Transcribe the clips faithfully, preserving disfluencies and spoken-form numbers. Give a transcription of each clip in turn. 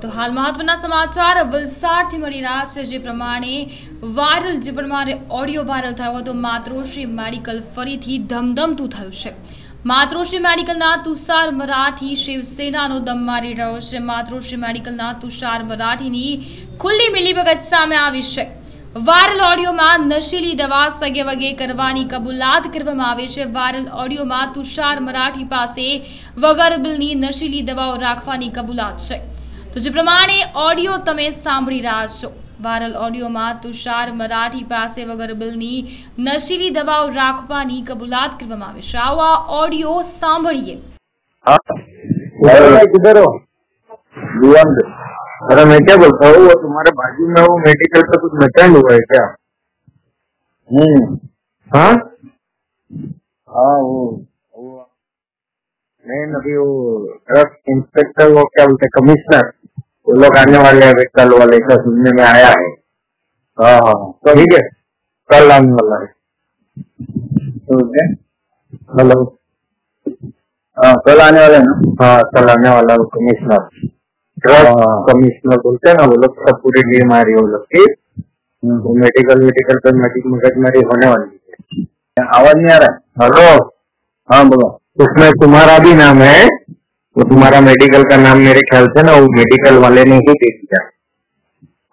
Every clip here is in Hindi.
તો હાલ મહત્વના સમાચાર વલસાડથી મળી રહ્યા છે। જે પ્રમાણે વાયરલ જે પ્રમાણે ઓડિયો વાયરલ થયો હતો માતૃશ્રી મેડિકલ ફરીથી ધમધમતું થયું છે। માતૃશ્રી મેડિકલના તુષાર મરાઠી શિવસેનાનો દમ મારી રહ્યો છે। માતૃશ્રી મેડિકલના તુષાર મરાઠીની ખુલ્લી મિલીભગત સામે આવી છે। વાયરલ ઓડિયોમાં નશીલી દવા સગે વગે કરવાની કબૂલાત કરવામાં આવી છે। વાયરલ ઓડિયોમાં તુષાર મરાઠી પાસે વગર બિલની નશીલી દવાઓ રાખવાની કબૂલાત છે। तो जे प्रमाणे ऑडियो तमे सांभळी रह्या छो। वायरल ऑडियो में तुषार मराठी पास वगर बिलनी नशीली दवाओ राखवानी कबूलात करवामां आवी छे। आवा ऑडियो सांभळीए। हां अरे किधर हो जीवन दे। अरे मैं क्या बोलता हूं, वो तुम्हारे बाजू में वो मेडिकल का कुछ मेटल हुआ है क्या? हम्म हां हां वो वो नहीं अभी वो ड्रग इंस्पेक्टर वो क्या बोलते कमिश्नर वो लोग आने वाले हैं कल वाले का सुनने में आया है। हाँ तो ठीक है कल आने वाला है। हेलो हाँ कल आने वाले ना? हाँ कल आने वाला वो कमिश्नर ड्रग कमिश्नर बोलते हैं ना वो लोग सब पूरी टीम आ रही है वो लोग की वो मेडिकल मेडिकल पर मेडिकल मगजमारी होने वाली है। आवाज नहीं आ रहा है। हेलो हाँ बोलो। उसमें तुम्हारा भी नाम है, वो तो तुम्हारा मेडिकल का नाम मेरे ख्याल से ना वो मेडिकल वाले ने ही दे दिया।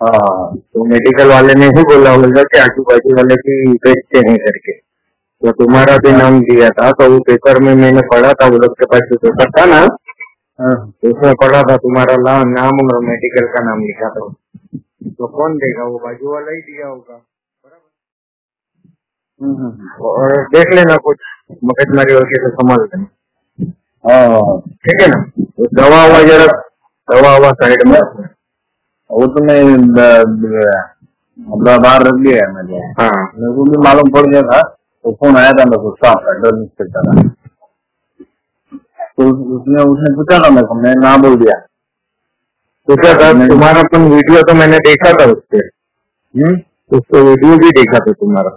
हाँ तो मेडिकल वाले ने ही बोला होगा कि आजू बाजू वाले की बेचते नहीं करके, तो तुम्हारा भी नाम दिया था। तो वो पेपर में मैंने पढ़ा था, वो लोग के पास जो पेपर था ना उसमें पढ़ा था तुम्हारा नाम और मेडिकल का नाम लिखा था। तो कौन देगा, वो बाजू वाला ही दिया होगा। और देख लेना कुछ मगजमारी होगी तो समझ लेना। ठीक है ना, दवा हुआ जरा दवा हुआ साइड में वो तो मैं बाहर रख दिया है मैंने। हाँ मेरे को भी मालूम पड़ गया था, तो फोन आया था मेरे को स्टाफ का ड्रग इंस्पेक्टर का, तो उसने उसने पूछा ना मेरे को, मैं ना बोल दिया। तो क्या था तुम्हारा तुम वीडियो तो मैंने देखा था उससे, उसको वीडियो भी देखा था तुम्हारा।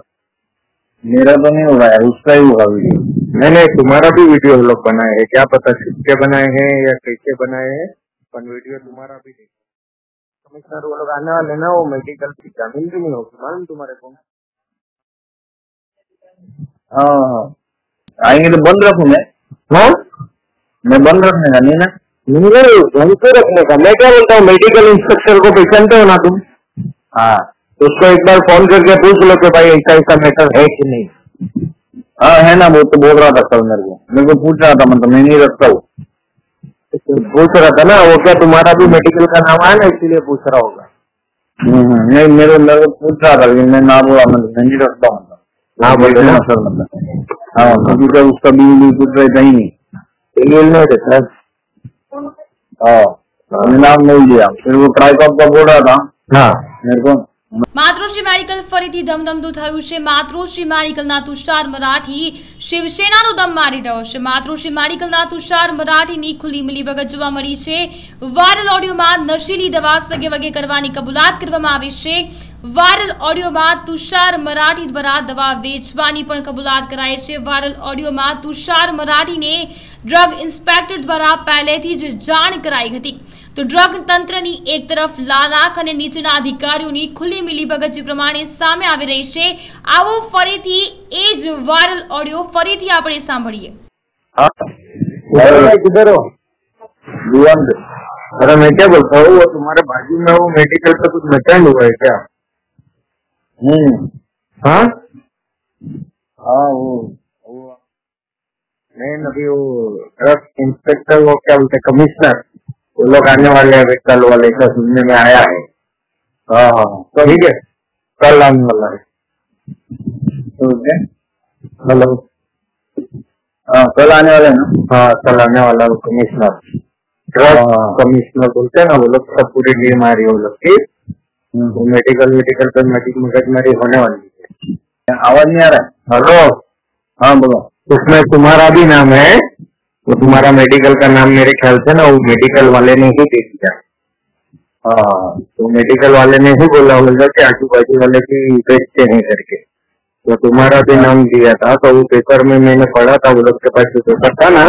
मेरा तो नहीं हुआ है, उसका ही हुआ वीडियो। मैंने तुम्हारा भी वीडियो लोग बनाए हैं, क्या पता किसके बनाए हैं या कैसे बनाए हैं, पर वीडियो तुम्हारा भी देखा। कमिश्नर वो लोग आने वाले ना वो मेडिकल की जमीन भी नहीं होगी मालूम तुम्हारे को। हाँ आएंगे तो बंद रखू मैं। हाँ मैं बंद रखने का नहीं ना, बंद तो रखने का। मैं क्या बोलता हूँ मेडिकल इंस्पेक्टर को पहचानते हो ना तुम? हाँ उसको एक बार फोन करके पूछ लो कि भाई ऐसा ऐसा मैटर है कि नहीं। हाँ है ना, वो तो बोल रहा था कल मेरे को, मेरे को पूछ रहा था, मतलब मैं नहीं रखता हूँ पूछ रहा था ना वो। क्या तुम्हारा भी मेडिकल का नाम आया ना इसीलिए पूछ रहा होगा। नहीं मेरे मेरे को पूछ रहा था लेकिन मैं ना बोला, मतलब मैं नहीं रखता हूँ ना बोले ना सर, मतलब हाँ क्योंकि उसका भी पूछ रहे कहीं नहीं नाम नहीं लिया। फिर वो ट्राइकॉप का बोल रहा था। हाँ मेरे को मातृश्री मेडिकल फरीथी धमधमતું થયું છે। માતૃશ્રી મેડિકલના તુષાર મરાઠી શિવસેનાનો દમ મારી રહ્યો છે। માતૃશ્રી મેડિકલના તુષાર મરાઠીની ખુલ્લી મિલીભગત જોવા મળી છે। વાયરલ ઓડિયોમાં નશીલી દવા સગે વગે કરવાની કબૂલાત કરવામાં આવી છે। વાયરલ ઓડિયોમાં તુષાર મરાઠી દ્વારા દવા વેચવાની પણ કબૂલાત કરાઈ છે। વાયરલ ઓડિયોમાં તુષાર મરાઠીને ડ્રગ ઇન્સ્પેક્ટર દ્વારા પહેલેથી જ જાણ કરાઈ હતી। तो ड्रग तंत्र नी एक तरफ लालाख अने नीचेना अधिकारीओ नी खुली मिलीभगत जे प्रमाणे सामे आवी रही छे। आवो फरीथी ए ज वायरल ऑडियो फरीथी आपणे सांभळीए। हां अरे किधर हो जीवन दे। अरे मैं क्या बोलता हूँ, वो तुम्हारे बाजू में वो मेडिकल का कुछ मेटल हुआ है क्या? हम्म हाँ हाँ वो वो नहीं अभी वो ड्रग इंस्पेक्टर वो क्या बोलते कमिश्नर वो लोग आने वाले हैं कल वाले का सुनने में आया है। हाँ तो ठीक है कल आने वाला है। हेलो हाँ कल आने वाले ना? हाँ कल आने वाला वो कमिश्नर ड्रग कमिश्नर बोलते हैं ना वो लोग सब पूरी टीम आ रही है वो लोग की, वो मेडिकल मेडिकल पर मेडिकल मगजमारी होने वाली है। आवाज नहीं आ रहा है। हेलो हाँ बोलो। उसमें तुम्हारा भी नाम है, वो तुम्हारा मेडिकल का नाम मेरे ख्याल से ना वो मेडिकल वाले ने ही दे दिया। हाँ तो मेडिकल वाले ने ही बोला होगा कि आजू बाजू वाले की बेचते नहीं करके, तो तुम्हारा भी नाम दिया था। तो वो पेपर में मैंने पढ़ा था, वो लोग के पास जो पेपर था ना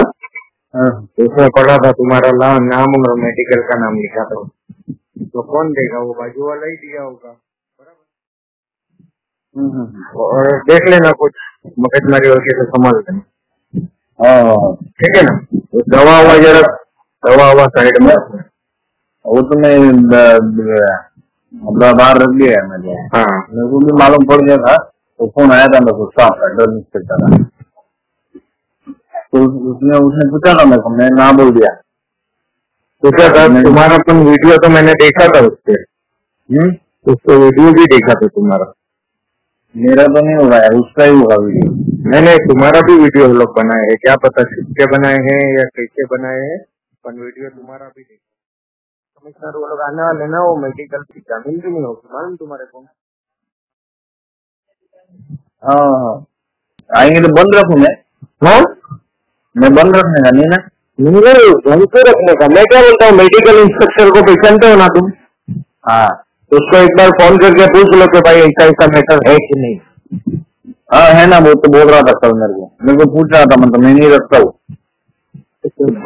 उसमें पढ़ा था तुम्हारा नाम और मेडिकल का नाम लिखा था। तो कौन देगा, वो बाजू वाला ही दिया होगा। बराबर, और देख लेना कुछ मगजमारी होगी तो समझ लेना, ठीक है ना। दवा हुआ जरा, दवा हुआ साइड में, वो तो मैं बाहर रख लिया है मैंने। हाँ, मेरे को भी मालूम पड़ गया था, तो फोन आया था मेरे को स्टाफ का, ड्रग इंस्पेक्टर का। तो उसने उसने पूछा ना मेरे को, मैं ना बोल दिया। पूछा था तुम्हारा तुम वीडियो तो मैंने देखा था उससे, उसको वीडियो भी देखा था तुम्हारा। मेरा तो नहीं हुआ है, उसका ही हुआ वीडियो। नहीं नहीं, तुम्हारा भी वीडियो हम लोग बनाए है, क्या पता किसके बनाए हैं या कैसे बनाए हैं, पर वीडियो तुम्हारा भी देखा। कमिश्नर वो लोग आने वाले ना, वो मेडिकल की जमीन भी नहीं होगी, मालूम तुम्हारे को। आएंगे तो बंद रखू मैं, हाँ मैं बंद रखने का नहीं ना, बंद तो रखने का। मैं क्या बोलता हूँ, मेडिकल इंस्पेक्टर को पहचानते हो ना तुम? हाँ, उसको एक बार फोन करके पूछ लो कि भाई ऐसा ऐसा मैटर है कि नहीं। हाँ है ना, वो तो बोल रहा था कल मेरे को, मेरे को पूछ रहा था, मतलब मैं नहीं रखता हूँ,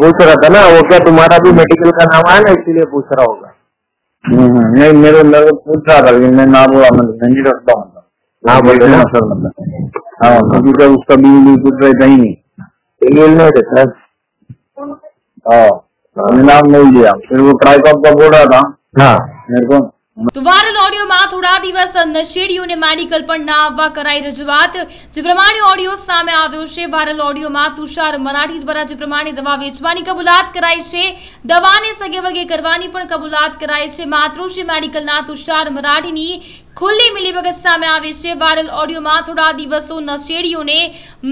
पूछ रहा था ना वो। क्या तुम्हारा भी मेडिकल का नाम आया ना, इसीलिए पूछ रहा होगा। नहीं, मेरे मेरे पूछ रहा था, मैं ना बोला, मतलब नहीं रखता हूँ, ना बोले ना सर, मतलब हाँ क्योंकि उसका भी कुछ रहता ही नहीं, नाम नहीं लिया। फिर वो ट्राइकॉप का बोल रहा था। हाँ मेरे को તો વાયરલ ઓડિયોમાં થોડા દિવસ નશેડીઓને મેડિકલ પણ ના આવવા કરાઈ રજૂઆત, જે પ્રમાણે ઓડિયો સામે આવ્યો છે। વાયરલ ઓડિયોમાં તુષાર મરાઠી દ્વારા જે પ્રમાણે દવા વેચવાની કબૂલાત કરાઈ છે, દવાને સગેવગે કરવાની પણ કબૂલાત કરાઈ છે। માતૃશ્રી મેડિકલના તુષાર મરાઠીની ખુલ્લી મિલીભગત સામે આવી છે। વાયરલ ઓડિયોમાં થોડા દિવસો નશેડીઓને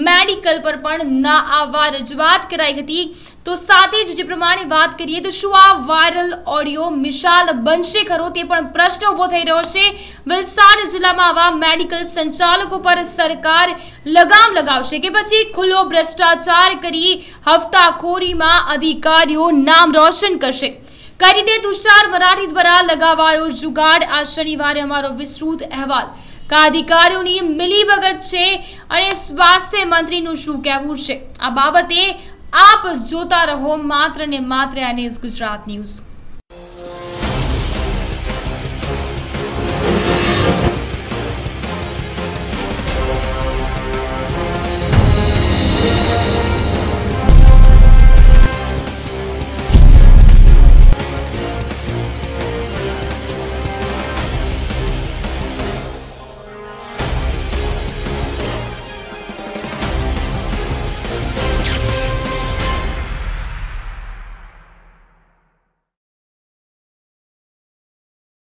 મેડિકલ પર પણ ન આવવા રજૂઆત કરાઈ હતી। તો સાથે જ જે પ્રમાણે વાત કરીએ તો શું આ વાયરલ ઓડિયો મિસાલ બનશે ખરો, તે પણ પ્રશ્ન ઉભો થઈ રહ્યો છે। વલસાડ જિલ્લામાં આવા મેડિકલ સંચાલકો પર સરકાર લગામ લગાવશે કે પછી ખુલ્લો ભ્રષ્ટાચાર કરી હફતાખોરીમાં અધિકારીઓ નામ રોશન કરશે? कई रीते तुषार मराठी द्वारा लगावायो जुगाड़। आ शनिवारे अमारो विस्तृत अहवाल। का अधिकारियों की मिलीभगत छे अने स्वास्थ्य मंत्री नु शुं कहेवुं छे आ बाबते आप जोता रहो मात्र ने मात्र एन एस गुजरात न्यूज।